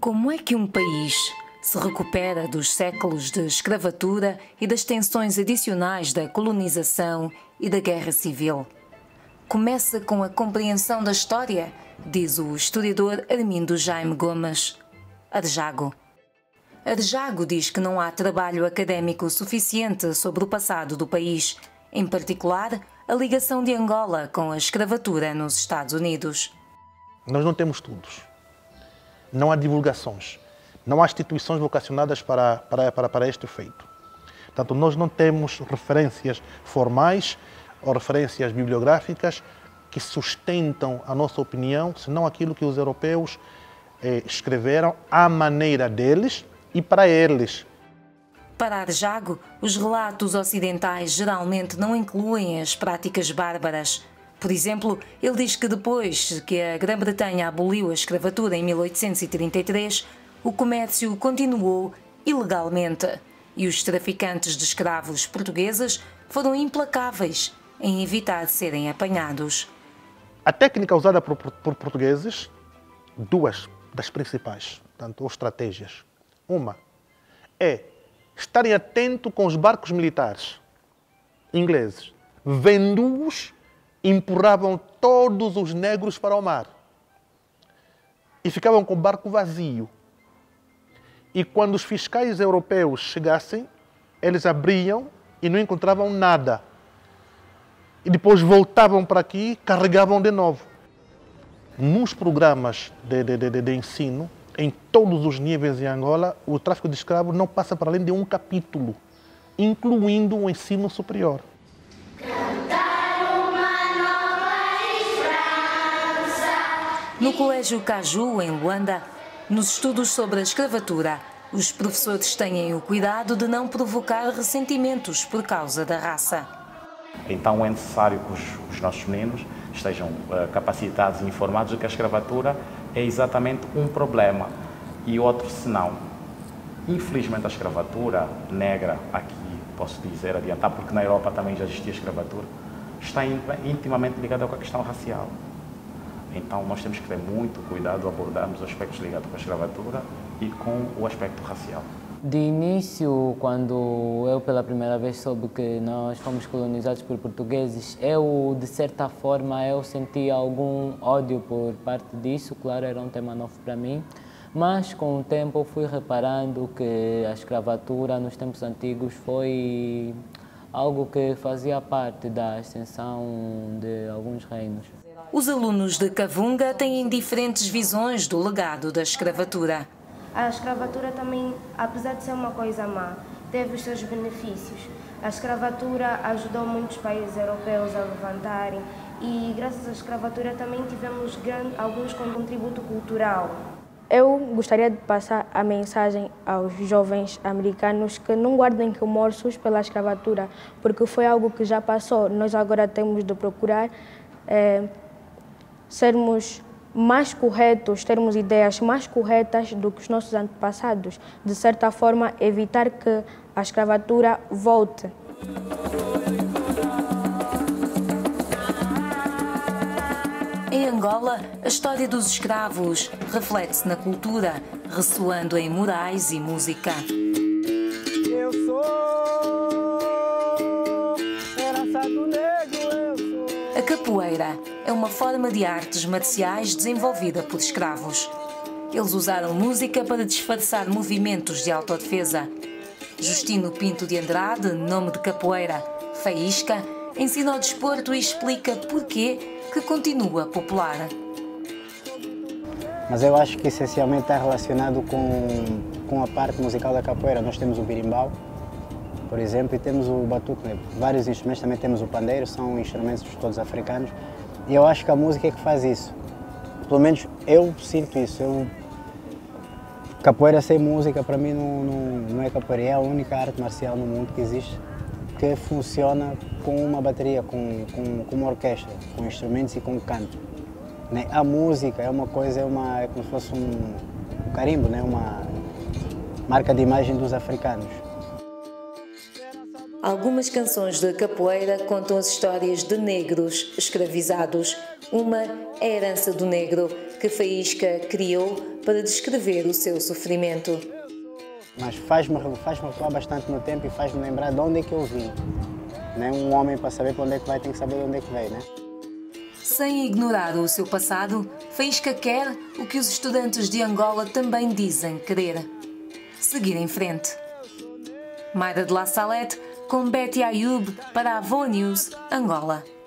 Como é que um país se recupera dos séculos de escravatura e das tensões adicionais da colonização e da guerra civil? Começa com a compreensão da história, diz o historiador Armindo Jaime Gomes. Arjago. Arjago diz que não há trabalho académico suficiente sobre o passado do país, em particular a ligação de Angola com a escravatura nos Estados Unidos. Nós não temos estudos. Não há divulgações, não há instituições vocacionadas para este efeito. Portanto, nós não temos referências formais ou referências bibliográficas que sustentam a nossa opinião, senão aquilo que os europeus escreveram à maneira deles e para eles. Para Arjago, os relatos ocidentais geralmente não incluem as práticas bárbaras. Por exemplo, ele diz que depois que a Grã-Bretanha aboliu a escravatura em 1833, o comércio continuou ilegalmente e os traficantes de escravos portugueses foram implacáveis em evitar serem apanhados. A técnica usada por portugueses, duas das principais, portanto, ou estratégias. Uma é estarem atentos com os barcos militares ingleses, vendo-os, empurravam todos os negros para o mar e ficavam com o barco vazio. E quando os fiscais europeus chegassem, eles abriam e não encontravam nada. E depois voltavam para aqui, carregavam de novo. Nos programas de ensino, em todos os níveis em Angola, o tráfico de escravos não passa para além de um capítulo, incluindo o ensino superior. No Colégio Caju, em Luanda, nos estudos sobre a escravatura, os professores têm o cuidado de não provocar ressentimentos por causa da raça. Então é necessário que os nossos meninos estejam capacitados e informados de que a escravatura é exatamente um problema e outro senão. Infelizmente a escravatura negra, aqui posso dizer, adiantar, porque na Europa também já existia escravatura, está intimamente ligada com a questão racial. Então, nós temos que ter muito cuidado ao abordarmos aspectos ligados com a escravatura e com o aspecto racial. De início, quando eu pela primeira vez soube que nós fomos colonizados por portugueses, eu, de certa forma, eu senti algum ódio por parte disso. Claro, era um tema novo para mim, mas com o tempo eu fui reparando que a escravatura nos tempos antigos foi algo que fazia parte da ascensão de alguns reinos. Os alunos de Kavunga têm diferentes visões do legado da escravatura. A escravatura também, apesar de ser uma coisa má, teve os seus benefícios. A escravatura ajudou muitos países europeus a levantarem e graças à escravatura também tivemos alguns com contributo cultural. Eu gostaria de passar a mensagem aos jovens americanos que não guardem remorsos pela escravatura, porque foi algo que já passou. Nós agora temos de procurar sermos mais corretos, termos ideias mais corretas do que os nossos antepassados. De certa forma, evitar que a escravatura volte. Em Angola, a história dos escravos reflete-se na cultura, ressoando em morais e música. Eu sou herança do negro, eu sou. A capoeira é uma forma de artes marciais desenvolvida por escravos. Eles usaram música para disfarçar movimentos de autodefesa. Justino Pinto de Andrade, nome de capoeira Faísca, ensina o desporto e explica porquê que continua popular. Mas eu acho que essencialmente está relacionado com a parte musical da capoeira. Nós temos o berimbau, por exemplo, e temos o batuque. Vários instrumentos, também temos o pandeiro, são instrumentos todos africanos. E eu acho que a música é que faz isso. Pelo menos eu sinto isso. Capoeira sem música, para mim, não é capoeira. É a única arte marcial no mundo que existe que funciona com uma bateria, com uma orquestra, com instrumentos e com canto. Né? A música é uma coisa, é como se fosse um carimbo, né? Uma marca de imagem dos africanos. Algumas canções da capoeira contam as histórias de negros escravizados uma herança do negro que Faísca criou para descrever o seu sofrimento. Mas faz-me recuar bastante no tempo e faz-me lembrar de onde é que eu vim. Né? Um homem, para saber para onde é que vai, tem que saber de onde é que veio, né? Sem ignorar o seu passado, Faísca quer o que os estudantes de Angola também dizem querer: seguir em frente. Mayra de La Salette, com Betty Ayub, para a Avon News, Angola.